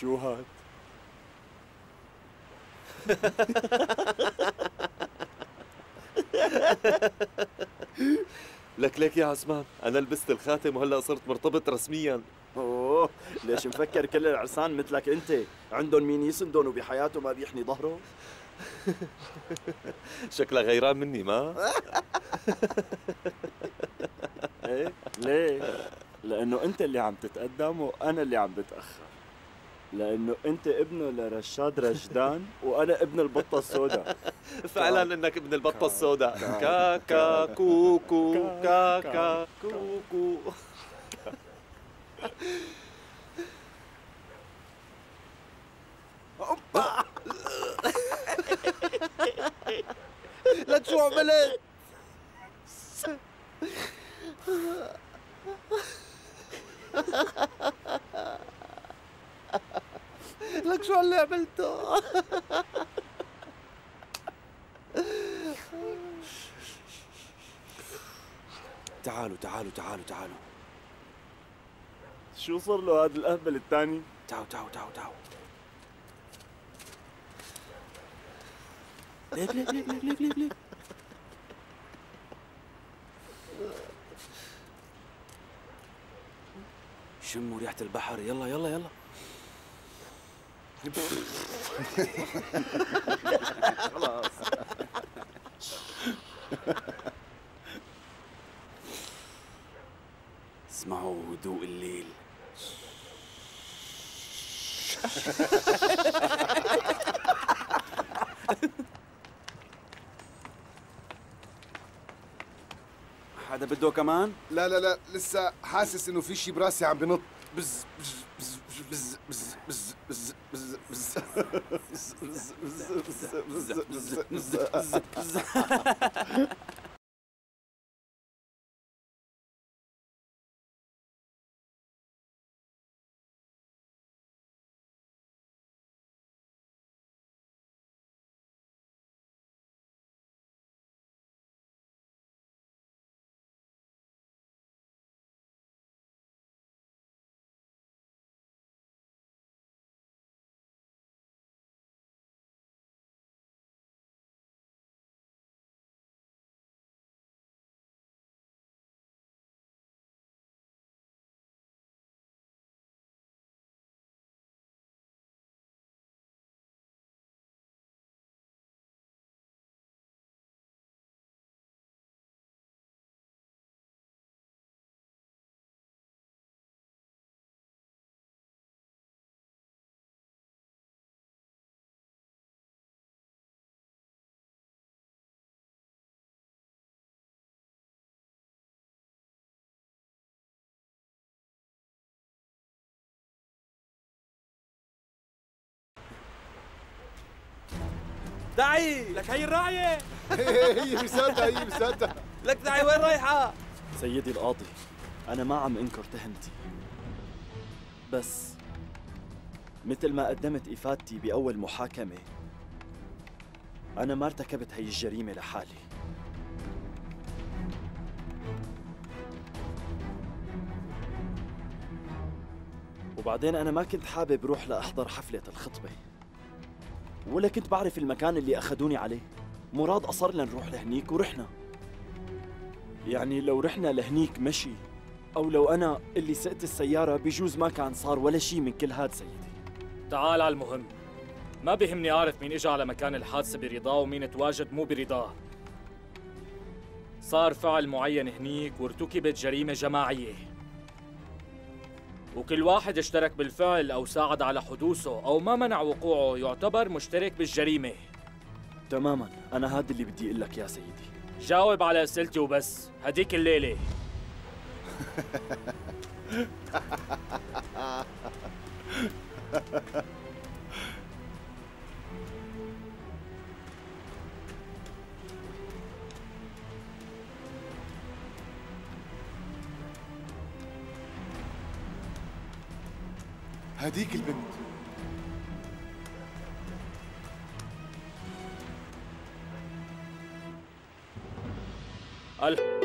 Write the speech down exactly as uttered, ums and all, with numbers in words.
شو هاد؟ لك ليك يا عثمان، أنا لبست الخاتم وهلا صرت مرتبط رسمياً. أوه، ليش مفكر كل العرسان مثلك أنت؟ عندهم مين يسندهم وبحياته ما بيحني ظهره؟ شكلها غيران مني ما؟ إيه؟ ليه؟ لأنه أنت اللي عم تتقدم وأنا اللي عم بتأخر. لأنه أنت ابنه لرشاد رشدان وأنا ابن البطة السوداء. فعلا إنك ابن البطة السوداء. كا كا كوكو كا كا كوكو. أوبا لك شو عملت؟ لك شو اللي عملته؟ تعالوا تعالوا تعالوا تعالوا. شو صار له هذا الأهبل الثاني؟ تعالوا تعالوا تعالوا تعالوا. ليك ليك ليك ليك ليك ليك ليك. شموا ريحة البحر، يلا يلا يلا. خلاص اسمعوا هدوء الليل. حدا بده كمان؟ لا لا لا، لسه حاسس انه في شي براسي عم بنط. بز بز بز بز بز بز بز بز بز بز بز بز بز. دعي لك هي الراعية. هي مصدقة هي مصدقة لك. دعي وين رايحة؟ سيدي القاضي، أنا ما عم أنكر تهمتي، بس مثل ما قدمت إفادتي بأول محاكمة، أنا ما ارتكبت هي الجريمة لحالي. وبعدين أنا ما كنت حابب روح لأحضر حفلة الخطبة، ولا كنت بعرف المكان اللي أخذوني عليه. مراد أصر لنروح لهنيك ورحنا. يعني لو رحنا لهنيك مشي، أو لو أنا اللي سقت السيارة، بجوز ما كان صار ولا شي من كل هاد. سيدي تعال على المهم. ما بهمني أعرف مين إجا على مكان الحادثة برضاه ومين تواجد مو برضاه. صار فعل معين هنيك وارتكبت جريمة جماعية، وكل واحد اشترك بالفعل أو ساعد على حدوثه أو ما منع وقوعه يعتبر مشترك بالجريمة. تماماً، أنا هاد اللي بدي أقول لك يا سيدي. جاوب على أسئلتي وبس، هديك الليلة. هديك البنت. ألف